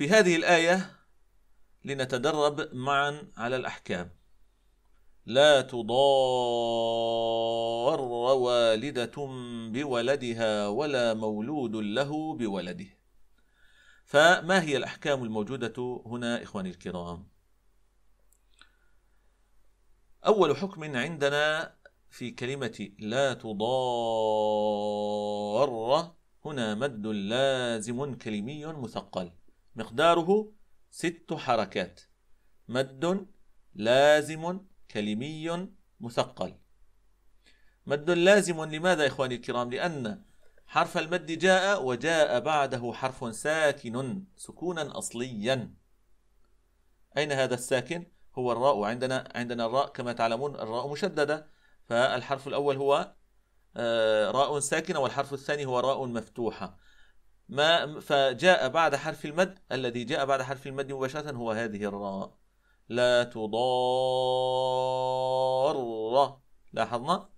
في هذه الآية لنتدرب معا على الأحكام. لا تضار والدة بولدها ولا مولود له بولده. فما هي الأحكام الموجودة هنا إخواني الكرام؟ أول حكم عندنا في كلمة لا تضار، هنا مد لازم كلمي مثقل مقداره 6 حركات. مد لازم كلمي مثقل. مد لازم لماذا إخواني الكرام؟ لأن حرف المد جاء وجاء بعده حرف ساكن سكونا أصليا. أين هذا الساكن؟ هو الراء. عندنا الراء كما تعلمون الراء مشددة، فالحرف الأول هو راء ساكنة والحرف الثاني هو راء مفتوحة. فجاء بعد حرف المد، الذي جاء بعد حرف المد مباشرة هو هذه الراء. لا تضار، لاحظنا؟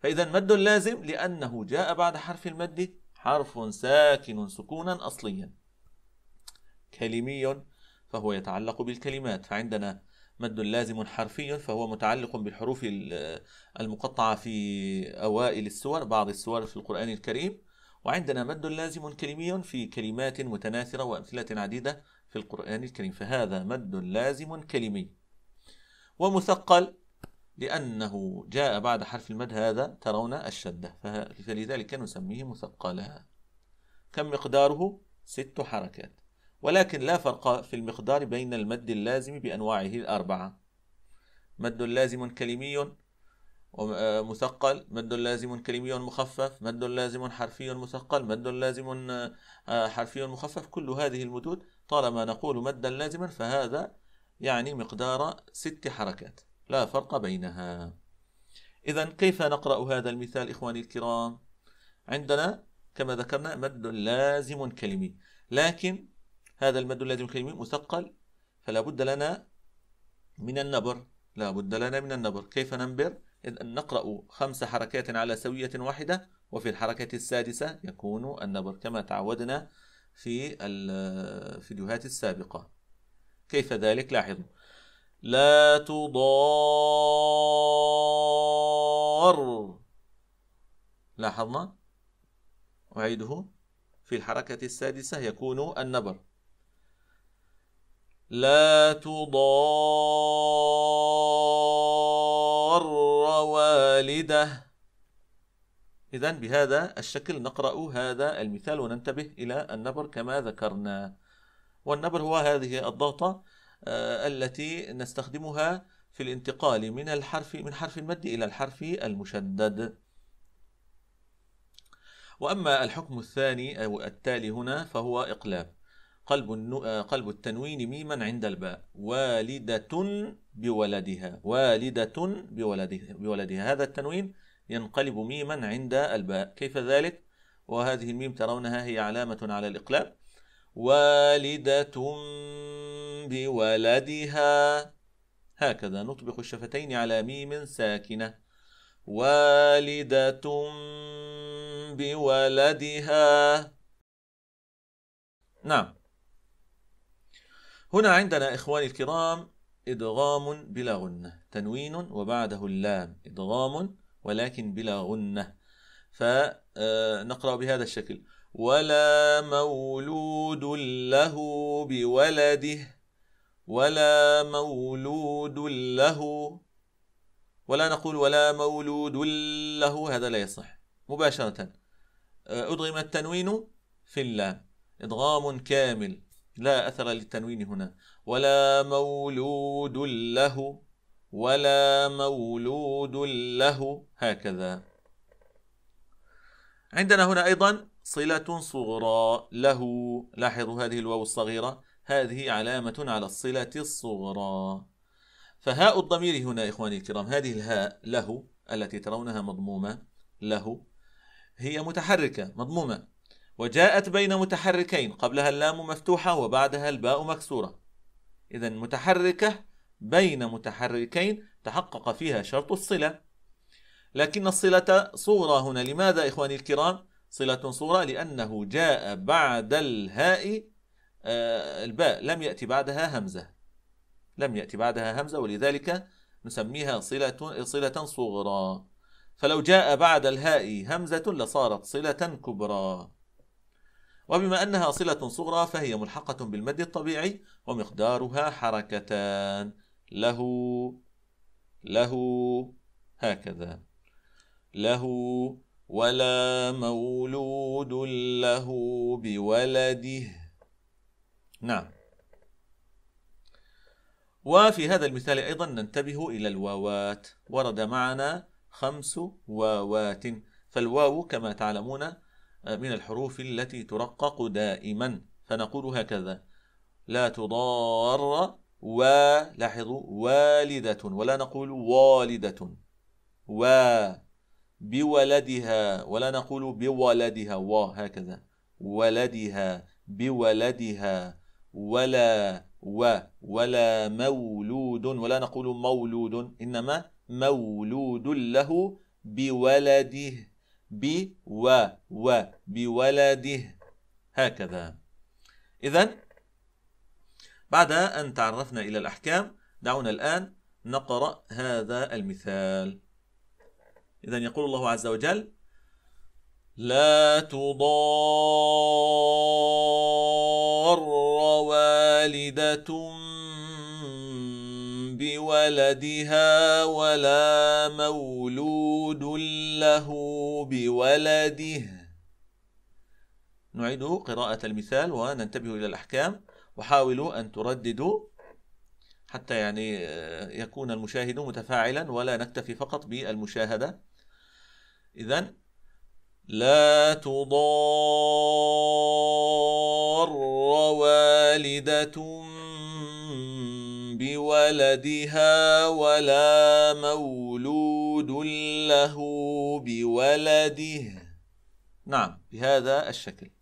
فإذا مد لازم لأنه جاء بعد حرف المد حرف ساكن سكونا أصليا. كلمي فهو يتعلق بالكلمات، فعندنا مد لازم حرفي فهو متعلق بالحروف المقطعة في أوائل السور، بعض السور في القرآن الكريم. وعندنا مد لازم كلمي في كلمات متناثرة وأمثلة عديدة في القرآن الكريم، فهذا مد لازم كلمي. ومثقل لأنه جاء بعد حرف المد، هذا ترون الشدة، فلذلك نسميه مثقلا. كم مقداره؟ 6 حركات. ولكن لا فرق في المقدار بين المد اللازم بأنواعه 4. مد لازم كلمي مثقل، مد لازم كلمي مخفف، مد لازم حرفي مثقل، مد لازم حرفي مخفف. كل هذه المدود طالما نقول مدا لازما فهذا يعني مقدار 6 حركات لا فرق بينها. إذا كيف نقرأ هذا المثال إخواني الكرام؟ عندنا كما ذكرنا مد لازم كلمي، لكن هذا المد اللازم كلمي مثقل، فلا بد لنا من النبر. لا بد لنا من النبر. كيف ننبر؟ إذ أن نقرأ 5 حركات على سوية واحدة، وفي الحركة السادسة يكون النبر كما تعودنا في الفيديوهات السابقة. كيف ذلك؟ لاحظوا. لا تضار، لاحظنا؟ أعيده، في الحركة السادسة يكون النبر. لا تضار والدة. إذن بهذا الشكل نقرأ هذا المثال وننتبه إلى النبر كما ذكرنا. والنبر هو هذه الضغطة التي نستخدمها في الانتقال من حرف المد إلى الحرف المشدد. وأما الحكم الثاني أو التالي هنا فهو إقلاب قلب التنوين ميما عند الباء. والدة بولدها، والدة بولدها، هذا التنوين ينقلب ميما عند الباء. كيف ذلك؟ وهذه الميم ترونها هي علامة على الإقلاب. والدة بولدها، هكذا نطبق الشفتين على ميم ساكنة. والدة بولدها. نعم، هنا عندنا إخواني الكرام إدغام بلا غنة، تنوين وبعده اللام، إدغام ولكن بلا غنة، فنقرأ بهذا الشكل. ولا مولود له بولده، ولا مولود له، ولا نقول ولا مولود له، هذا لا يصح مباشرة. أدغم التنوين في اللام إدغام كامل، لا أثر للتنوين هنا. ولا مولود له، ولا مولود له، هكذا. عندنا هنا أيضا صلة صغرى له، لاحظوا هذه الواو الصغيرة، هذه علامة على الصلة الصغرى. فهاء الضمير هنا إخواني الكرام، هذه الهاء له التي ترونها مضمومة له، هي متحركة مضمومة، وجاءت بين متحركين، قبلها اللام مفتوحة وبعدها الباء مكسورة. إذا متحركة بين متحركين تحقق فيها شرط الصلة، لكن الصلة صغرى هنا. لماذا إخواني الكرام؟ صلة صغرى لأنه جاء بعد الهاء الباء لم يأتي بعدها همزة، لم يأتي بعدها همزة، ولذلك نسميها صلة صغرى. فلو جاء بعد الهاء همزة لصارت صلة كبرى. وبما أنها صلة صغرى فهي ملحقة بالمد الطبيعي، ومقدارها حركتان، له له هكذا، له ولا مولود له بولده. نعم. وفي هذا المثال أيضا ننتبه إلى الواوات، ورد معنا 5 واوات، فالواو كما تعلمون من الحروف التي ترقق دائما، فنقول هكذا: لا تضار و، لاحظوا، والدة، ولا نقول والدة، و بولدها، ولا نقول بولدها، وهكذا ولدها، بولدها، ولا و، ولا مولود، ولا نقول مولود، إنما مولود له بولده، ب و و، بولده، هكذا. إذن بعد أن تعرفنا إلى الأحكام دعونا الآن نقرأ هذا المثال. إذن يقول الله عز وجل: لا تضار والدة بولدها ولا مولود له بولده. نعيد قراءة المثال وننتبه إلى الأحكام، وحاولوا أن ترددوا حتى يعني يكون المشاهد متفاعلا ولا نكتفي فقط بالمشاهدة. إذن: لا تضار والدة بولدها ولا مولود له بولده. نعم، بهذا الشكل.